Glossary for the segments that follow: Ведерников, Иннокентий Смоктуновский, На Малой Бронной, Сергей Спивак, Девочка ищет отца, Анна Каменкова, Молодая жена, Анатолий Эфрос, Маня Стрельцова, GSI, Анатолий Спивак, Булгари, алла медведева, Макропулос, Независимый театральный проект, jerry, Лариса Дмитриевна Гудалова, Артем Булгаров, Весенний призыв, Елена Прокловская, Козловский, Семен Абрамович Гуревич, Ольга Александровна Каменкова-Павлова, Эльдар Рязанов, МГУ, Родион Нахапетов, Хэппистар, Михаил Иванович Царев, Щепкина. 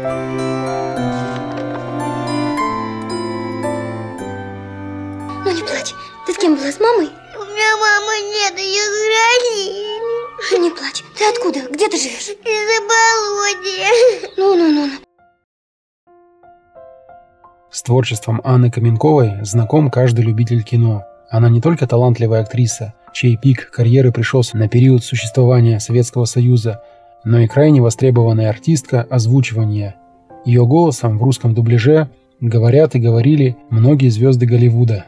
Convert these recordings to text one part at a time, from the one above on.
Ну не плачь. Ты с кем была? С мамой? У меня мамы нет, ее сграли. Ну не плачь. Ты откуда? Где ты живешь? Из-за болота. Ну. С творчеством Анны Каменковой знаком каждый любитель кино. Она не только талантливая актриса, чей пик карьеры пришелся на период существования Советского Союза, но и крайне востребованная артистка озвучивания. Ее голосом в русском дубляже говорят и говорили многие звезды Голливуда.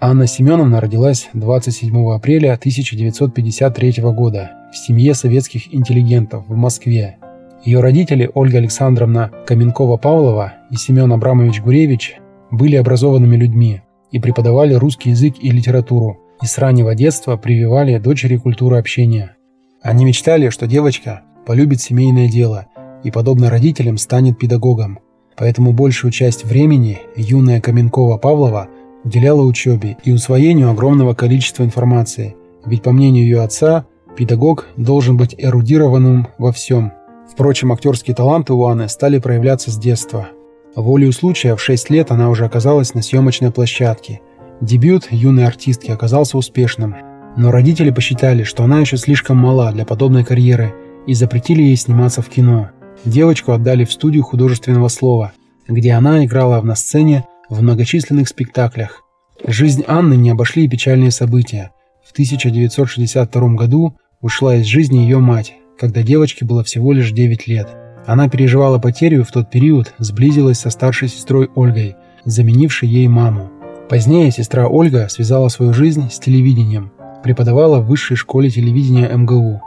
Анна Семеновна родилась 27 апреля 1953 года в семье советских интеллигентов в Москве. Ее родители Ольга Александровна Каменкова-Павлова и Семен Абрамович Гуревич были образованными людьми и преподавали русский язык и литературу, и с раннего детства прививали дочери культуру общения. Они мечтали, что девочка полюбит семейное дело и, подобно родителям, станет педагогом. Поэтому большую часть времени юная Каменкова-Павлова уделяла учебе и усвоению огромного количества информации, ведь, по мнению ее отца, педагог должен быть эрудированным во всем. Впрочем, актерские таланты у Анны стали проявляться с детства. Волею случая в 6 лет она уже оказалась на съемочной площадке. Дебют юной артистки оказался успешным, но родители посчитали, что она еще слишком мала для подобной карьеры и запретили ей сниматься в кино. Девочку отдали в студию художественного слова, где она играла на сцене в многочисленных спектаклях. Жизнь Анны не обошли и печальные события. В 1962 году ушла из жизни ее мать, когда девочке было всего лишь 9 лет. Она переживала потерю и в тот период сблизилась со старшей сестрой Ольгой, заменившей ей маму. Позднее сестра Ольга связала свою жизнь с телевидением, преподавала в Высшей школе телевидения МГУ.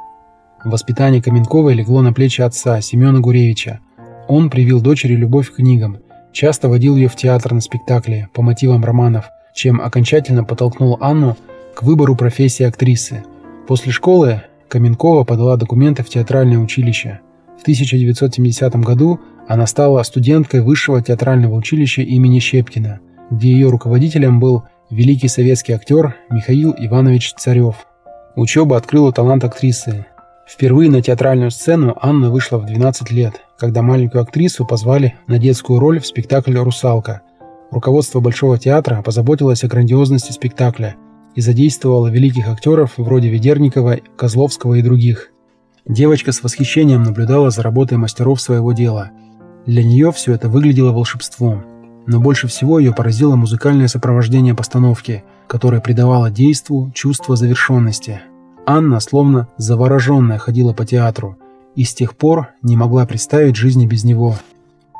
Воспитание Каменковой легло на плечи отца, Семена Гуревича. Он привил дочери любовь к книгам, часто водил ее в театр на спектакли по мотивам романов, чем окончательно подтолкнул Анну к выбору профессии актрисы. После школы Каменкова подала документы в театральное училище. В 1970 году она стала студенткой Высшего театрального училища имени Щепкина, где ее руководителем был великий советский актер Михаил Иванович Царев. Учеба открыла талант актрисы. Впервые на театральную сцену Анна вышла в 12 лет, когда маленькую актрису позвали на детскую роль в спектакле «Русалка». Руководство Большого театра позаботилось о грандиозности спектакля и задействовало великих актеров вроде Ведерникова, Козловского и других. Девочка с восхищением наблюдала за работой мастеров своего дела. Для нее все это выглядело волшебством, но больше всего ее поразило музыкальное сопровождение постановки, которое придавало действу чувство завершенности. Анна, словно завороженная, ходила по театру и с тех пор не могла представить жизни без него.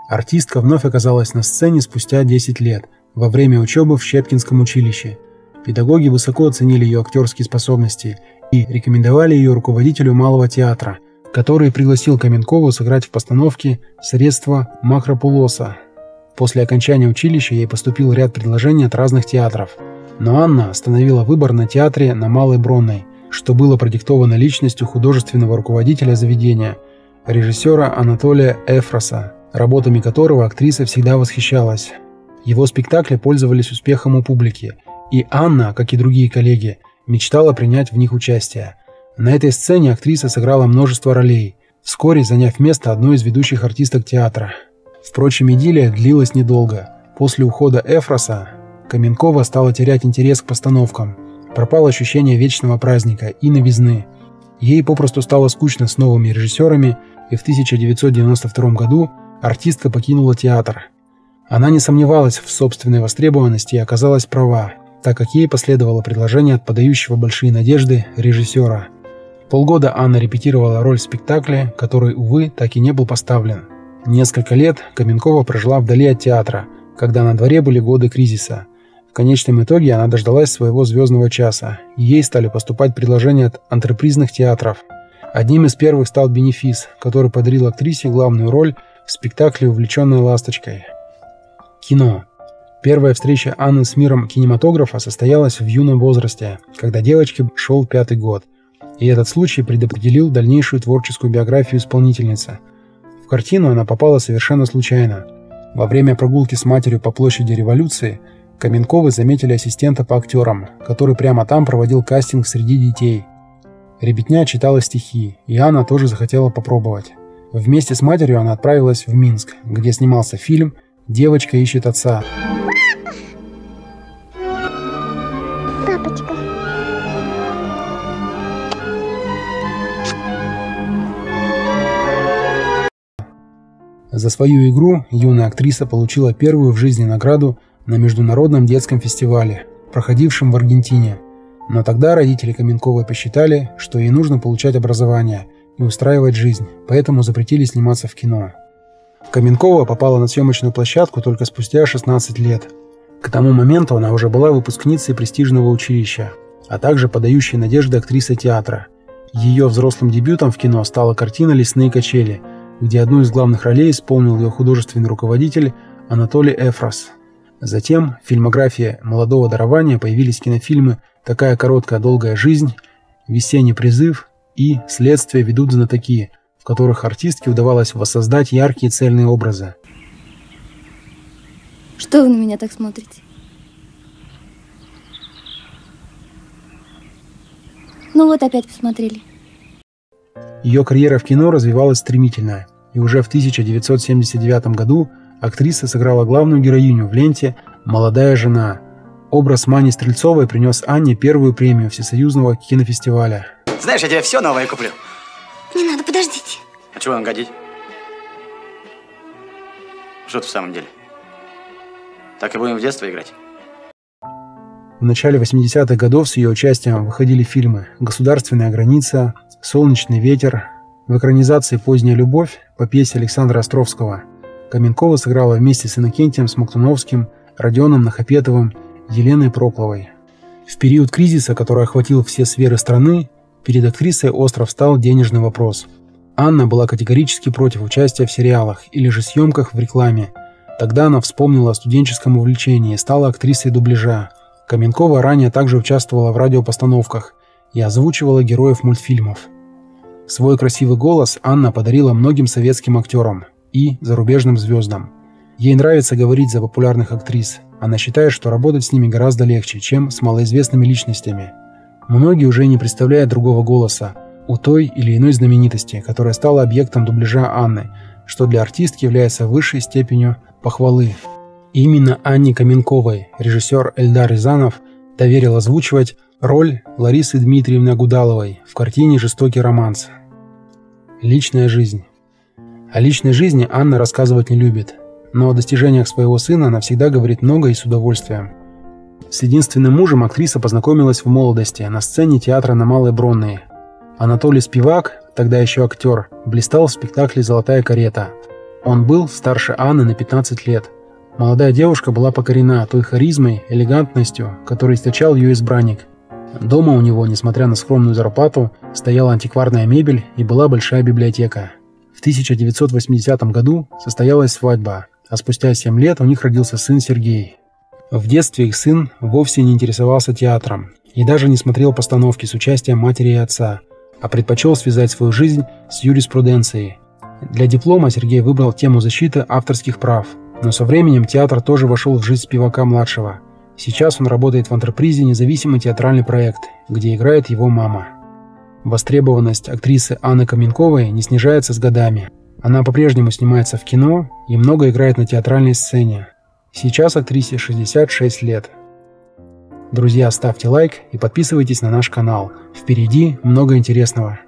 Артистка вновь оказалась на сцене спустя 10 лет, во время учебы в Щепкинском училище. Педагоги высоко оценили ее актерские способности и рекомендовали ее руководителю Малого театра, который пригласил Каменкову сыграть в постановке «Средство Макропулоса». После окончания училища ей поступил ряд предложений от разных театров, но Анна остановила выбор на театре «На Малой Бронной», что было продиктовано личностью художественного руководителя заведения, режиссера Анатолия Эфроса, работами которого актриса всегда восхищалась. Его спектакли пользовались успехом у публики, и Анна, как и другие коллеги, мечтала принять в них участие. На этой сцене актриса сыграла множество ролей, вскоре заняв место одной из ведущих артисток театра. Впрочем, идиллия длилась недолго. После ухода Эфроса Каменкова стала терять интерес к постановкам, пропало ощущение вечного праздника и новизны. Ей попросту стало скучно с новыми режиссерами, и в 1992 году артистка покинула театр. Она не сомневалась в собственной востребованности и оказалась права, так как ей последовало предложение от подающего большие надежды режиссера. Полгода Анна репетировала роль в спектакле, который, увы, так и не был поставлен. Несколько лет Каменкова прожила вдали от театра, когда на дворе были годы кризиса. В конечном итоге она дождалась своего звездного часа, и ей стали поступать предложения от антрепризных театров. Одним из первых стал «Бенефис», который подарил актрисе главную роль в спектакле «Увлеченная ласточкой». Кино. Первая встреча Анны с миром кинематографа состоялась в юном возрасте, когда девочке шел 5-й год, и этот случай предопределил дальнейшую творческую биографию исполнительницы. В картину она попала совершенно случайно. Во время прогулки с матерью по площади Революции Каменковы заметили ассистента по актерам, который прямо там проводил кастинг среди детей. Ребятня читала стихи, и Анна тоже захотела попробовать. Вместе с матерью она отправилась в Минск, где снимался фильм «Девочка ищет отца». Папочка. За свою игру юная актриса получила первую в жизни награду на международном детском фестивале, проходившем в Аргентине. Но тогда родители Каменковой посчитали, что ей нужно получать образование и устраивать жизнь, поэтому запретили сниматься в кино. Каменкова попала на съемочную площадку только спустя 16 лет. К тому моменту она уже была выпускницей престижного училища, а также подающей надежды актрисы театра. Ее взрослым дебютом в кино стала картина «Лесные качели», где одну из главных ролей исполнил ее художественный руководитель Анатолий Эфрос. Затем в фильмографии молодого дарования появились кинофильмы «Такая короткая долгая жизнь», «Весенний призыв» и «Следствие ведут знатоки», в которых артистке удавалось воссоздать яркие цельные образы. Что вы на меня так смотрите? Ну вот опять посмотрели. Ее карьера в кино развивалась стремительно, и уже в 1979 году актриса сыграла главную героиню в ленте «Молодая жена». Образ Мани Стрельцовой принес Анне первую премию Всесоюзного кинофестиваля. Знаешь, я тебе все новое куплю. Не надо, подождите. А чего вам годить? Что-то в самом деле. Так и будем в детстве играть. В начале 80-х годов с ее участием выходили фильмы «Государственная граница», «Солнечный ветер», в экранизации «Поздняя любовь» по пьесе Александра Островского. Каменкова сыграла вместе с Иннокентием Смоктуновским, Родионом Нахапетовым, Еленой Прокловой. В период кризиса, который охватил все сферы страны, перед актрисой остро встал денежный вопрос. Анна была категорически против участия в сериалах или же съемках в рекламе. Тогда она вспомнила о студенческом увлечении и стала актрисой дубляжа. Каменкова ранее также участвовала в радиопостановках и озвучивала героев мультфильмов. Свой красивый голос Анна подарила многим советским актерам и зарубежным звездам. Ей нравится говорить за популярных актрис. Она считает, что работать с ними гораздо легче, чем с малоизвестными личностями. Многие уже не представляют другого голоса у той или иной знаменитости, которая стала объектом дубляжа Анны, что для артистки является высшей степенью похвалы. Именно Анне Каменковой режиссер Эльдар Рязанов доверил озвучивать роль Ларисы Дмитриевны Гудаловой в картине «Жестокий романс». Личная жизнь. О личной жизни Анна рассказывать не любит, но о достижениях своего сына она всегда говорит много и с удовольствием. С единственным мужем актриса познакомилась в молодости на сцене театра «На Малой Бронной». Анатолий Спивак, тогда еще актер, блистал в спектакле «Золотая карета». Он был старше Анны на 15 лет. Молодая девушка была покорена той харизмой, элегантностью, которую источал ее избранник. Дома у него, несмотря на скромную зарплату, стояла антикварная мебель и была большая библиотека. В 1980 году состоялась свадьба, а спустя 7 лет у них родился сын Сергей. В детстве их сын вовсе не интересовался театром и даже не смотрел постановки с участием матери и отца, а предпочел связать свою жизнь с юриспруденцией. Для диплома Сергей выбрал тему защиты авторских прав, но со временем театр тоже вошел в жизнь Спивака-младшего. Сейчас он работает в антрепризе «Независимый театральный проект», где играет его мама. Востребованность актрисы Анны Каменковой не снижается с годами. Она по-прежнему снимается в кино и много играет на театральной сцене. Сейчас актрисе 66 лет. Друзья, ставьте лайк и подписывайтесь на наш канал. Впереди много интересного.